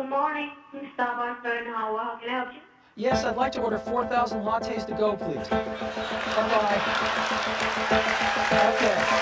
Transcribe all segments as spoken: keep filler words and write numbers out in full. Good morning, Starbucks Bernhauer. How can I help you? Yes, I'd like to order four thousand lattes to go, please. Bye-bye. Okay.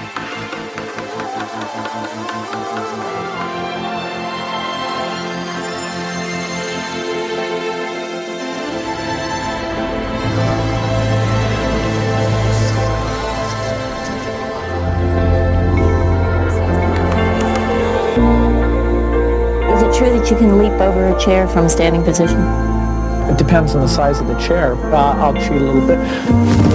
Thank you. that you can leap over a chair from standing position? It depends on the size of the chair. Uh, I'll cheat a little bit.